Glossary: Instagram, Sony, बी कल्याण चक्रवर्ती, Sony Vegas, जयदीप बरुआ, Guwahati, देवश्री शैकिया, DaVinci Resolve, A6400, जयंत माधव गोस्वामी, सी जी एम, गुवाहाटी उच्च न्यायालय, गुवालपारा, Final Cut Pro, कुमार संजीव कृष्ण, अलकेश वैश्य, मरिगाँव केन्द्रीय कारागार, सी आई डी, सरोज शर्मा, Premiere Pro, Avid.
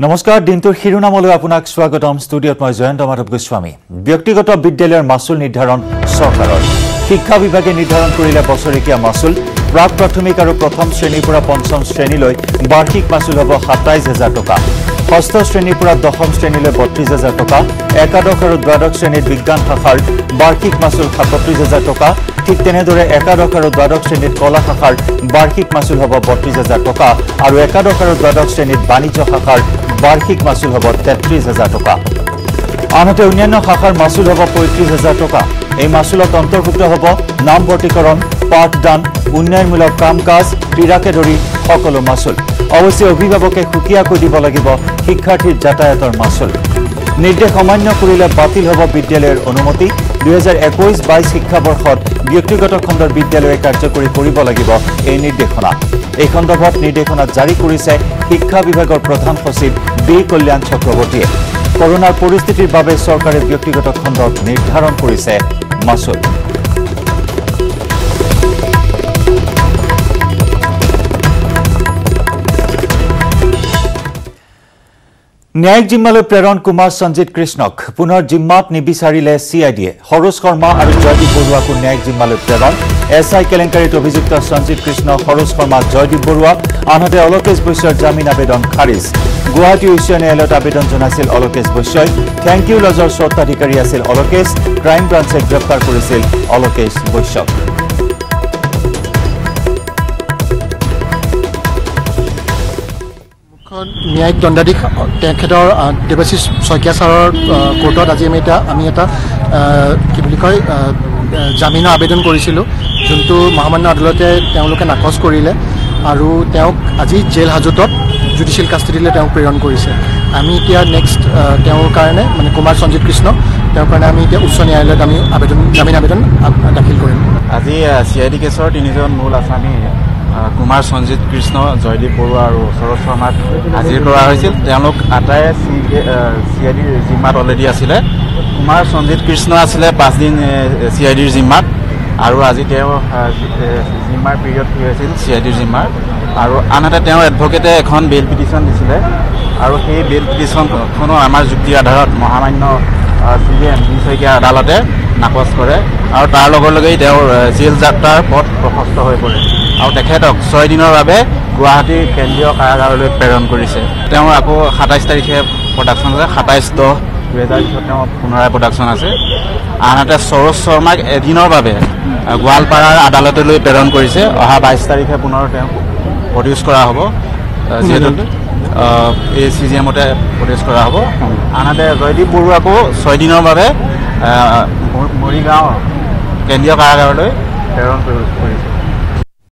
नमस्कार दिनटोर शिरोनामলৈ आपनाक स्वागतम। स्टुडियोत मैं जयंत माधव गोस्वामी। व्यक्तिगत विद्यालयर मासुल निर्धारण सरकारों शिक्षा विभागे निर्धारण करिले बछरेकिया मासुल प्राक प्राथमिक और प्रथम श्रेणी पंचम श्रेणी वार्षिक मासुल हम 27000 टका, षष्ठ श्रेणी दशम श्रेणी 32000 टका, एकादश और द्वादश श्रेणी विज्ञान शाखार वार्षिक मासुल 37000 टका। ठीक तेनेदरे एकादश और द्वादश श्रेणी कला शाखार वार्षिक मासुल हम 32000 टका और एकादश और द्वादश श्रेणी वाणिज्य शाखार वार्षिक मासुल हम 33000 टका। आनते अन्य शाखार मासुल हम 35000 टका। यह मासुलत अंतर्भुक्त हम नामभर्तीकरण, पाठदान, उन्नयनमूलक काम काज, क्रीड़ाके धरी सकलो मासुल। अवश्य अभिभावके खुकियाको दिब लागिब शिक्षार्थीर यातायातर मासुल। निर्देश अमान्य करिले बातिल हब विद्यालयर अनुमति। 2021-22 शिक्षावर्षत व्यक्तिगत खंडर विद्यालय कार्यकरी करिब लागिब यह निर्देशना। यह सन्दर्भत निर्देशना जारी करिसे शिक्षा विभागर प्रधान सचिव बी कल्याण चक्रवर्ती। करोनार परिस्थितिर बारे सरकारे व्यक्तिगत खंडक निर्धारण करिसे मासुल। न्यायिक जिम्मालय प्रेरण कुमार संजीव कृष्णक पुनः जिम्मात निविचारिले सी आईडिए। सरोज शर्मा और जयदीप बरुआ को न्यायिक जिम्मालय प्रेरण। एस आई केलेंकारीत अभियुक्त संजीव कृष्ण, सरोज शर्मा, जयदीप बरुआ। आनते अलकेश वैश्यर जामीन आवेदन खारिज। गुवाहाटी उच्च न्यायालय आवेदन जनाइल अलकेश वैश्य। थैंक यू लजर स्वत्वाधिकारी आसिल अलकेश। क्राइम ब्रांचे गिरफ्तार करिसिल अलकेश वैश्यक। न्यायिक दंडाधीश देवश्री शैकिया सर कोर्ट आज कि कय जामीन आवेदन करूँ जो महामान्य आदालते नाकच करिले और आज जेल हाजत जुडिशियल कास्टडीले प्रेरण करें। नेक्स्ट मैं कुमार संजीव कृष्ण उच्च न्यायालय जामीन आवेदन दाखिल करें। आज सी आई डी केसर तीन जन मूल आसामी कुमार संजीव कृष्ण, जयदीप बरुआ और सरोज शर्मा हाजिर कर आटाए सी आई डी जिम्मात अलरेडी आছিলে। कुमार संजीव कृष्ण आছিলে 5 दिन सी आई डी जिम्मात और आज जिम्मार पिरियड पूरी आसिल सी आई डी जिम्मार। और आनते एडभोकेटे एन बेल पिटिशन दिছিলে और सही बेल पिटिशन आम जुक्तिर आधार महामान्य सी एम शैकिया आदालते नाकच करे और तारगे जेल जात्रार पथ प्रशस्त हो पड़े और तक 6 दिन गुवाहाटी केन्द्रीय कारागार प्रेरण कर। 27 तारिखे प्रोडक्शन आज 27/10/2020 पुनराय प्रोडक्शन आज। आनते सरोज शर्मा एदिन गुवालपारा आदालत प्रेरण कर 22 तारिखे पुनः प्रड्यूस कर सी जी एम प्रदेश करा हबो। आनते जयदीप बरुआ को 6 दिन मरिगाँव केन्द्रीय कारागार प्रेरण कर।